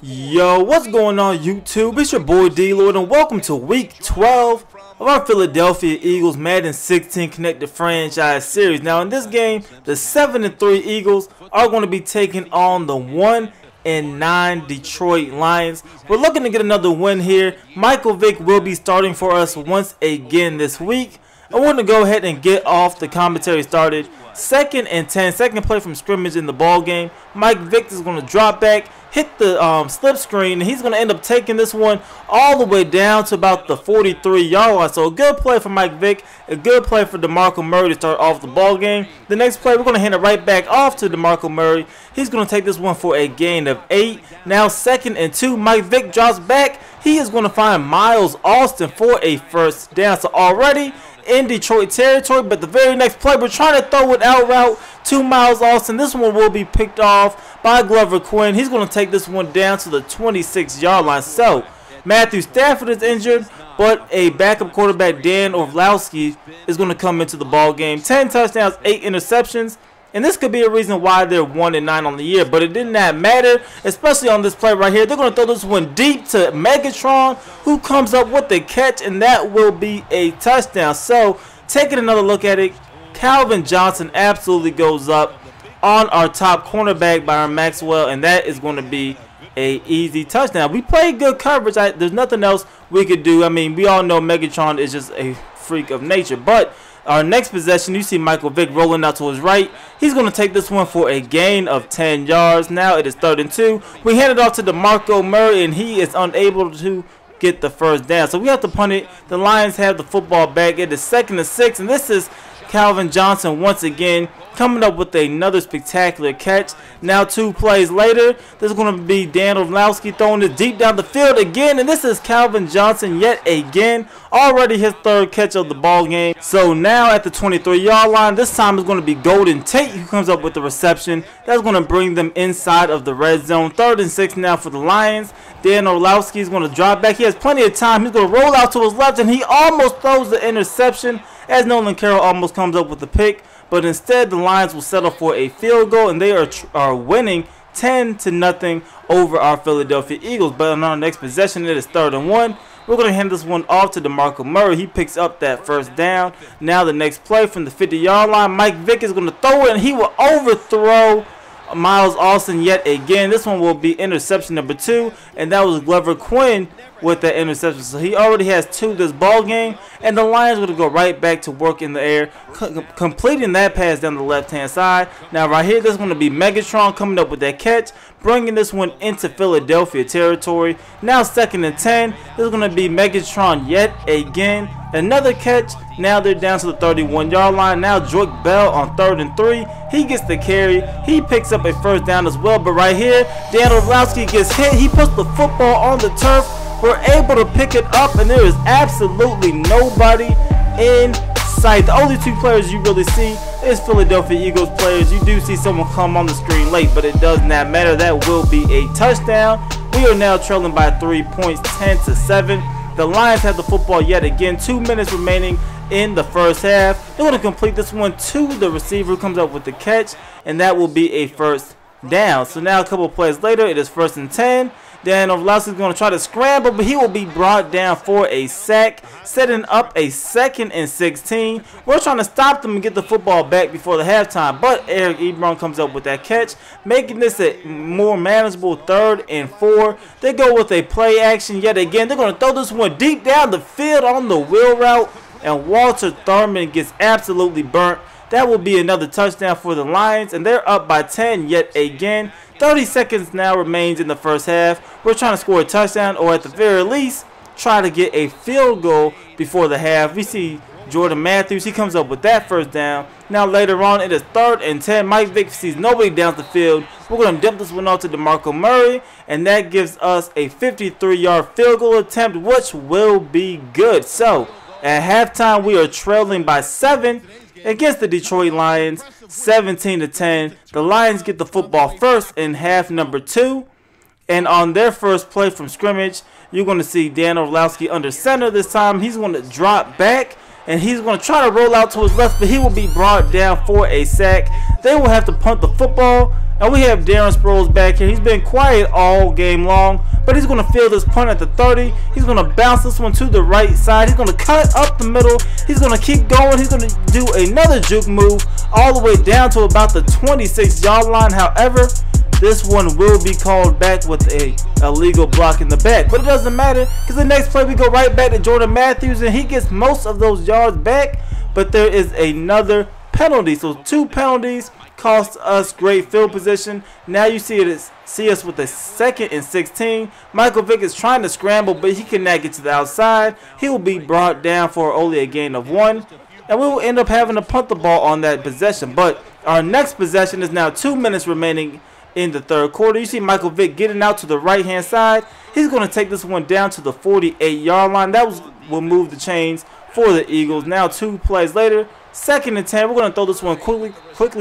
Yo, what's going on YouTube? It's your boy D Lord and welcome to week 12 of our Philadelphia Eagles Madden 16 Connected Franchise Series. Now in this game, the 7-3 Eagles are going to be taking on the 1-9 Detroit Lions. We're looking to get another win here. Michael Vick will be starting for us once again this week. I want to go ahead and get off the commentary started. 2nd and 10, second play from scrimmage in the ball game. Mike Vick is going to drop back, hit the slip screen, and he's going to end up taking this one all the way down to about the 43-yard line. So a good play for Mike Vick, a good play for DeMarco Murray to start off the ball game. The next play, we're going to hand it right back off to DeMarco Murray. He's going to take this one for a gain of 8. Now 2nd and 2, Mike Vick drops back. He is going to find Miles Austin for a first down. So already in Detroit territory, but the very next play, we're trying to throw it out route to Miles Austin. This one will be picked off by Glover Quinn. He's going to take this one down to the 26-yard line. So Matthew Stafford is injured, but a backup quarterback, Dan Orlovsky, is going to come into the ball game. 10 touchdowns, 8 interceptions. And this could be a reason why they're 1-9 on the year, but it did not matter, especially on this play right here. They're going to throw this one deep to Megatron, who comes up with the catch, and that will be a touchdown. So taking another look at it, Calvin Johnson absolutely goes up on our top cornerback, Byron Maxwell, and that is going to be an easy touchdown. We played good coverage. There's nothing else we could do. I mean, we all know Megatron is just a freak of nature, but our next possession, you see Michael Vick rolling out to his right. He's going to take this one for a gain of 10 yards. Now it is 3rd and 2. We hand it off to DeMarco Murray, and he is unable to get the first down. So we have to punt it. The Lions have the football back. It is 2nd and 6, and this is Calvin Johnson once again coming up with another spectacular catch. Now 2 plays later, there's going to be Dan Orlovsky throwing it deep down the field again, and this is Calvin Johnson yet again, already his 3rd catch of the ball game. So now at the 23-yard line, this time is going to be Golden Tate who comes up with the reception. That's going to bring them inside of the red zone. 3rd and 6 now for the Lions. Dan Orlovsky is going to drive back. He has plenty of time. He's going to roll out to his left, and he almost throws the interception as Nolan Carroll almost comes up with the pick, but instead the Lions will settle for a field goal, and they are winning 10-0 over our Philadelphia Eagles. But on our next possession, it is 3rd and 1. We're going to hand this one off to DeMarco Murray. He picks up that first down. Now the next play from the 50-yard line, Mike Vick is going to throw it, and he will overthrow Miles Austin yet again. This one will be interception number 2, and that was Glover Quinn with that interception. So he already has 2 this ball game, and the Lions going to go right back to work in the air, completing that pass down the left-hand side. Now right here, this is going to be Megatron coming up with that catch, bringing this one into Philadelphia territory. Now 2nd and 10, this is going to be Megatron yet again. Another catch. Now they're down to the 31-yard line. Now Joique Bell on 3rd and 3. He gets the carry. He picks up a first down as well. But right here, Dan Orlovsky gets hit. He puts the football on the turf. We're able to pick it up, and there is absolutely nobody in sight. The only 2 players you really see is Philadelphia Eagles players. You do see someone come on the screen late, but it does not matter. That will be a touchdown. We are now trailing by 3 points, 10-7. The Lions have the football yet again. 2 minutes remaining in the first half. They're going to complete this one to the receiver who comes up with the catch, and that will be a first down. So now a couple plays later, it is 1st and 10. Dan Orlovsky is going to try to scramble, but he will be brought down for a sack, setting up a 2nd and 16. We're trying to stop them and get the football back before the halftime, but Eric Ebron comes up with that catch, making this a more manageable 3rd and 4. They go with a play action yet again. They're going to throw this one deep down the field on the wheel route, and Walter Thurmond gets absolutely burnt. That will be another touchdown for the Lions, and they're up by 10 yet again. 30 seconds now remains in the first half. We're trying to score a touchdown, or at the very least, try to get a field goal before the half. We see Jordan Matthews. He comes up with that first down. Now later on, it is 3rd and 10. Mike Vick sees nobody down the field. We're going to dump this one off to DeMarco Murray, and that gives us a 53-yard field goal attempt, which will be good. So at halftime, we are trailing by 7 against the Detroit Lions, 17-10. The Lions get the football first in half number 2. And on their first play from scrimmage, you're going to see Dan Orlovsky under center this time. He's going to drop back, and he's going to try to roll out to his left, but he will be brought down for a sack. They will have to punt the football, And we have Darren Sproles back here. He's been quiet all game long, but he's going to field this punt at the 30. He's going to bounce this one to the right side. He's going to cut up the middle. He's going to keep going. He's going to do another juke move all the way down to about the 26-yard line. However, this one will be called back with a illegal block in the back. But it doesn't matter, because the next play we go right back to Jordan Matthews, and he gets most of those yards back. But there is another penalty. So two penalties cost us great field position. Now you see us with a 2nd and 16. Michael Vick is trying to scramble, but he cannot get to the outside. He will be brought down for only a gain of 1. And we will end up having to punt the ball on that possession. But our next possession is now 2 minutes remaining in the 3rd quarter. You see Michael Vick getting out to the right-hand side. He's going to take this one down to the 48-yard line. Will move the chains for the Eagles. Now 2 plays later, 2nd and 10. We're going to throw this one quickly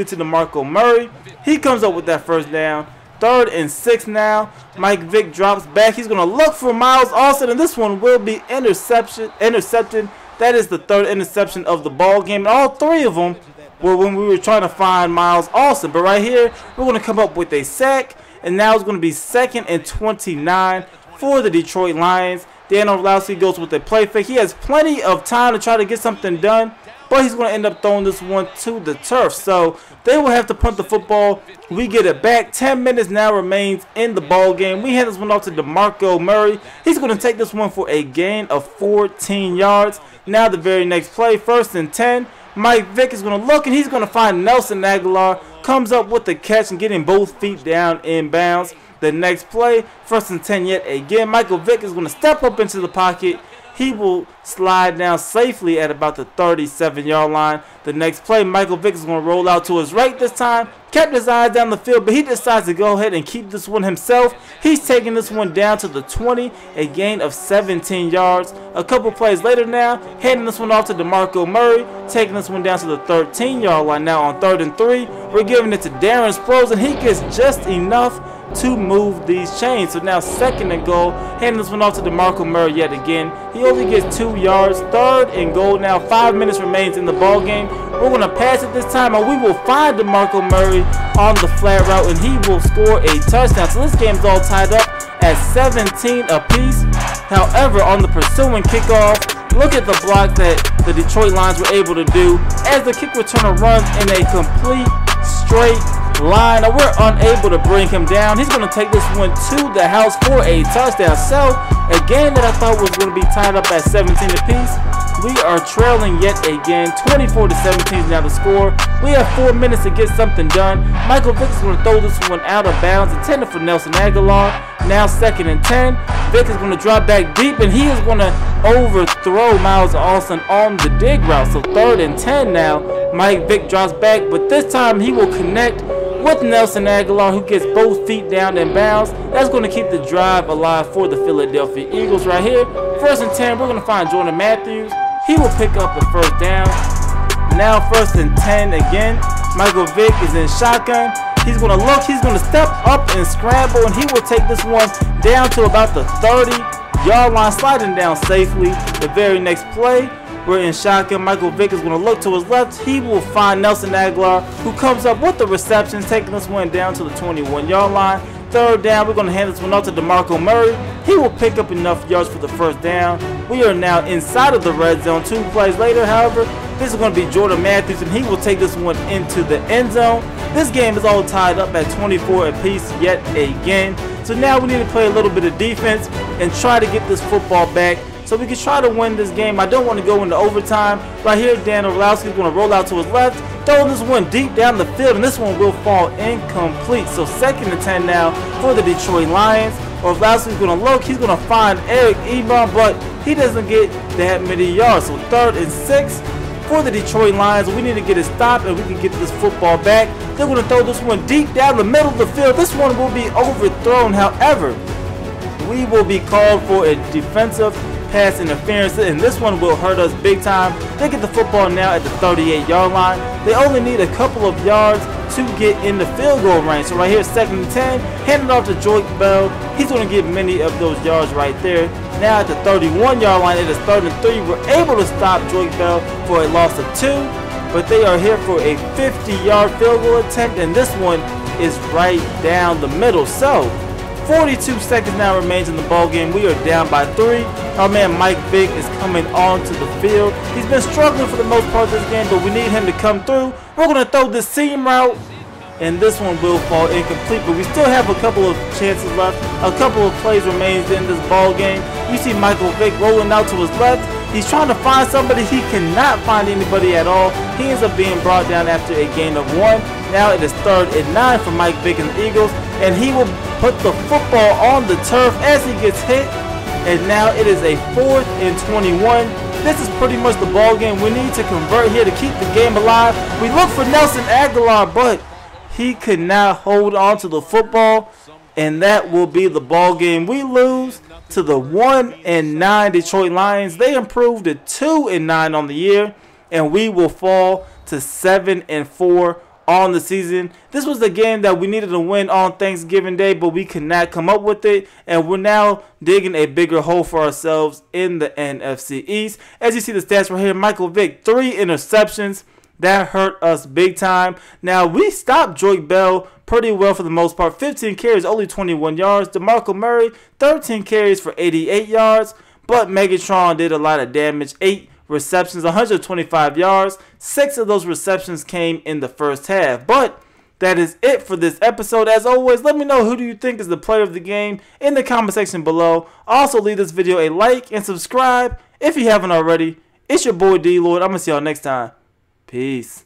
to DeMarco Murray. He comes up with that first down. 3rd and 6 now. Mike Vick drops back. He's going to look for Miles Austin, and this one will be intercepted. That is the 3rd interception of the ball game. And all 3 of them were when we were trying to find Miles Austin. But right here, we're going to come up with a sack. And now it's going to be 2nd and 29 for the Detroit Lions. Dan Orlovsky goes with a play fake. He has plenty of time to try to get something done, but he's going to end up throwing this one to the turf. So they will have to punt the football. We get it back. 10 minutes now remains in the ball game. We hand this one off to DeMarco Murray. He's going to take this one for a gain of 14 yards. Now the very next play, 1st and 10. Mike Vick is going to look, and he's going to find Nelson Agholor. Comes up with the catch and getting both feet down in bounds. The next play, 1st and 10 yet again. Michael Vick is going to step up into the pocket. He will slide down safely at about the 37-yard line. The next play, Michael Vick is going to roll out to his right this time. Kept his eyes down the field, but he decides to go ahead and keep this one himself. He's taking this one down to the 20, a gain of 17 yards. A couple plays later now, handing this one off to DeMarco Murray, taking this one down to the 13-yard line. Now on 3rd and 3, we're giving it to Darren Sproles, and he gets just enough to move these chains. So now 2nd and goal, handing this one off to DeMarco Murray yet again. He only gets 2 yards. 3rd and goal now. 5 minutes remains in the ball game. We're going to pass it this time, and we will find DeMarco Murray on the flat route, and he will score a touchdown. So this game's all tied up at 17 apiece. However, on the pursuing kickoff, look at the block that the Detroit Lions were able to do as the kick returner runs in a complete straight line. Now we're unable to bring him down. He's going to take this one to the house for a touchdown. So a game that I thought was going to be tied up at 17 apiece, we are trailing yet again. 24-17 is now the score. We have 4 minutes to get something done. Michael Vick is going to throw this one out of bounds, intended for Nelson Agholor. Now 2nd and 10. Vick is going to drop back deep, and he is going to overthrow Miles Austin on the dig route. So 3rd and 10 now. Mike Vick drops back, but this time he will connect with Nelson Agholor, who gets both feet down in bounds. That's going to keep the drive alive for the Philadelphia Eagles right here. 1st and 10, we're going to find Jordan Matthews. He will pick up the first down. Now 1st and 10 again. Michael Vick is in shotgun. He's going to look. He's going to step up and scramble, and he will take this one down to about the 30-yard line, sliding down safely. The very next play, we're in shotgun. Michael Vick is going to look to his left. He will find Nelson Agholor, who comes up with the reception, taking this one down to the 21-yard line. 3rd down, we're going to hand this one off to DeMarco Murray. He will pick up enough yards for the first down. We are now inside of the red zone. 2 plays later, however, this is going to be Jordan Matthews, and he will take this one into the end zone. This game is all tied up at 24 apiece yet again. So now we need to play a little bit of defense and try to get this football back, so we can try to win this game. I don't want to go into overtime. Right here, Dan Orlovsky is going to roll out to his left, throw this one deep down the field, and this one will fall incomplete. So 2nd and 10 now for the Detroit Lions. Orlovsky is going to look. He's going to find Eric Ebron, but he doesn't get that many yards. So 3rd and 6 for the Detroit Lions. We need to get a stop, and we can get this football back. They're going to throw this one deep down the middle of the field. This one will be overthrown. However, we will be called for a defensive pass interference, and this one will hurt us big time. They get the football now at the 38-yard line. They only need a couple of yards to get in the field goal range. So right here, 2nd and 10, handed off to Joique Bell. He's going to get many of those yards right there. Now at the 31-yard line, it is 3rd and 3. We're able to stop Joique Bell for a loss of 2, but they are here for a 50-yard field goal attempt, and this one is right down the middle. So 42 seconds now remains in the ball game. We are down by 3. Our man Mike Vick is coming onto the field. He's been struggling for the most part of this game, but we need him to come through. We're going to throw this seam route, and this one will fall incomplete, but we still have a couple of chances left. A couple of plays remains in this ball game. You see Michael Vick rolling out to his left. He's trying to find somebody. He cannot find anybody at all. He ends up being brought down after a gain of 1. Now it is 3rd and 9 for Mike Vick and the Eagles, and he will put the football on the turf as he gets hit. And now it is a 4th and 21. This is pretty much the ball game. We need to convert here to keep the game alive. We look for Nelson Agholor, but he could not hold on to the football, and that will be the ball game. We lose to the 1-9 Detroit Lions. They improved to 2-9 on the year, and we will fall to 7-4 on the season. This was the game that we needed to win on Thanksgiving Day, but we could not come up with it, and we're now digging a bigger hole for ourselves in the NFC East. As you see the stats right here, Michael Vick, 3 interceptions. That hurt us big time. Now, we stopped Joique Bell pretty well for the most part. 15 carries, only 21 yards. DeMarco Murray, 13 carries for 88 yards. But Megatron did a lot of damage. 8 receptions, 125 yards. 6 of those receptions came in the first half. But that is it for this episode. As always, let me know who do you think is the player of the game in the comment section below. Also, leave this video a like and subscribe if you haven't already. It's your boy, D Lord. I'm going to see y'all next time. Peace.